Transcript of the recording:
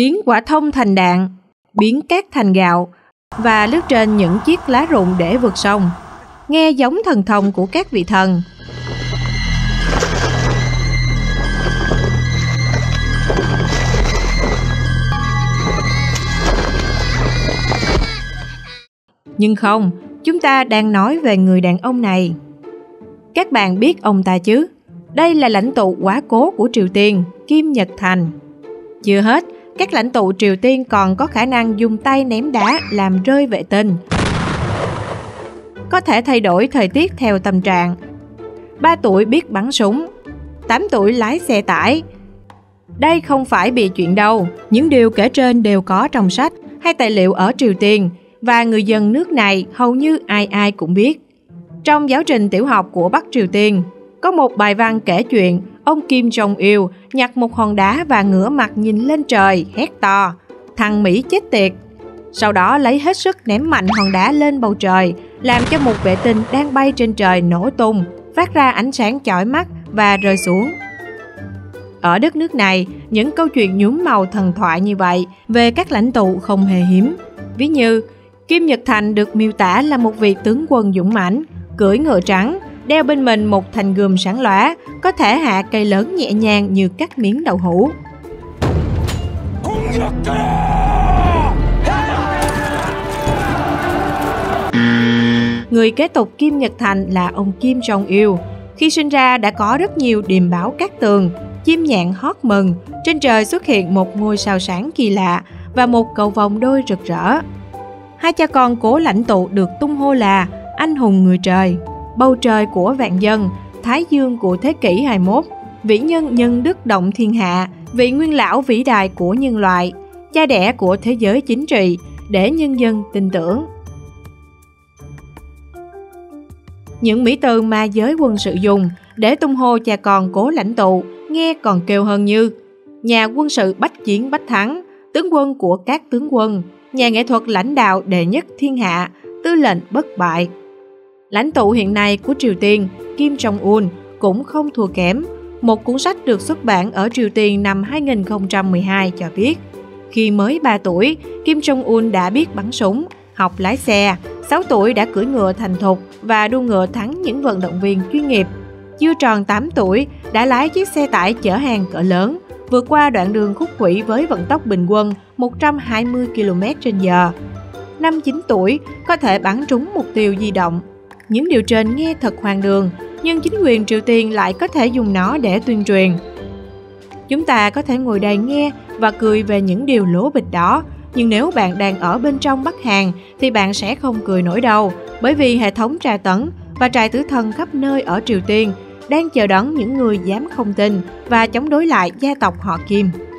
biến quả thông thành đạn, biến cát thành gạo và lướt trên những chiếc lá rụng để vượt sông, nghe giống thần thông của các vị thần. Nhưng không, chúng ta đang nói về người đàn ông này. Các bạn biết ông ta chứ? Đây là lãnh tụ quá cố của Triều Tiên, Kim Nhật Thành. Chưa hết, các lãnh tụ Triều Tiên còn có khả năng dùng tay ném đá làm rơi vệ tinh, có thể thay đổi thời tiết theo tâm trạng. 3 tuổi biết bắn súng, 8 tuổi lái xe tải. Đây không phải bịa chuyện đâu, những điều kể trên đều có trong sách hay tài liệu ở Triều Tiên, và người dân nước này hầu như ai ai cũng biết. Trong giáo trình tiểu học của Bắc Triều Tiên, có một bài văn kể chuyện ông Kim Jong-il nhặt một hòn đá và ngửa mặt nhìn lên trời, hét to: "Thằng Mỹ chết tiệt!" Sau đó lấy hết sức ném mạnh hòn đá lên bầu trời, làm cho một vệ tinh đang bay trên trời nổ tung, phát ra ánh sáng chói mắt và rơi xuống. Ở đất nước này, những câu chuyện nhuốm màu thần thoại như vậy về các lãnh tụ không hề hiếm. Ví như, Kim Nhật Thành được miêu tả là một vị tướng quân dũng mãnh, cưỡi ngựa trắng, đeo bên mình một thành gươm sáng lóa, có thể hạ cây lớn nhẹ nhàng như cắt miếng đậu hũ. Người kế tục Kim Nhật Thành là ông Kim Jong-il. Khi sinh ra đã có rất nhiều điềm báo cát tường, chim nhạn hót mừng, trên trời xuất hiện một ngôi sao sáng kỳ lạ và một cầu vồng đôi rực rỡ. Hai cha con cố lãnh tụ được tung hô là anh hùng người trời, bầu trời của vạn dân, thái dương của thế kỷ 21, vĩ nhân nhân đức động thiên hạ, vị nguyên lão vĩ đại của nhân loại, cha đẻ của thế giới chính trị, để nhân dân tin tưởng. Những mỹ từ mà giới quân sự dùng để tung hô cha con cố lãnh tụ nghe còn kêu hơn như nhà quân sự bách chiến bách thắng, tướng quân của các tướng quân, nhà nghệ thuật lãnh đạo đệ nhất thiên hạ, tư lệnh bất bại. Lãnh tụ hiện nay của Triều Tiên, Kim Jong-un, cũng không thua kém. Một cuốn sách được xuất bản ở Triều Tiên năm 2012 cho biết, khi mới 3 tuổi, Kim Jong-un đã biết bắn súng, học lái xe, 6 tuổi đã cưỡi ngựa thành thục và đua ngựa thắng những vận động viên chuyên nghiệp. Chưa tròn 8 tuổi, đã lái chiếc xe tải chở hàng cỡ lớn, vượt qua đoạn đường khúc khuỷu với vận tốc bình quân 120 km/h. Năm 9 tuổi, có thể bắn trúng mục tiêu di động. Những điều trên nghe thật hoang đường, nhưng chính quyền Triều Tiên lại có thể dùng nó để tuyên truyền. Chúng ta có thể ngồi đây nghe và cười về những điều lố bịch đó, nhưng nếu bạn đang ở bên trong Bắc Hàn thì bạn sẽ không cười nổi đâu, bởi vì hệ thống tra tấn và trại tử thần khắp nơi ở Triều Tiên đang chờ đón những người dám không tin và chống đối lại gia tộc họ Kim.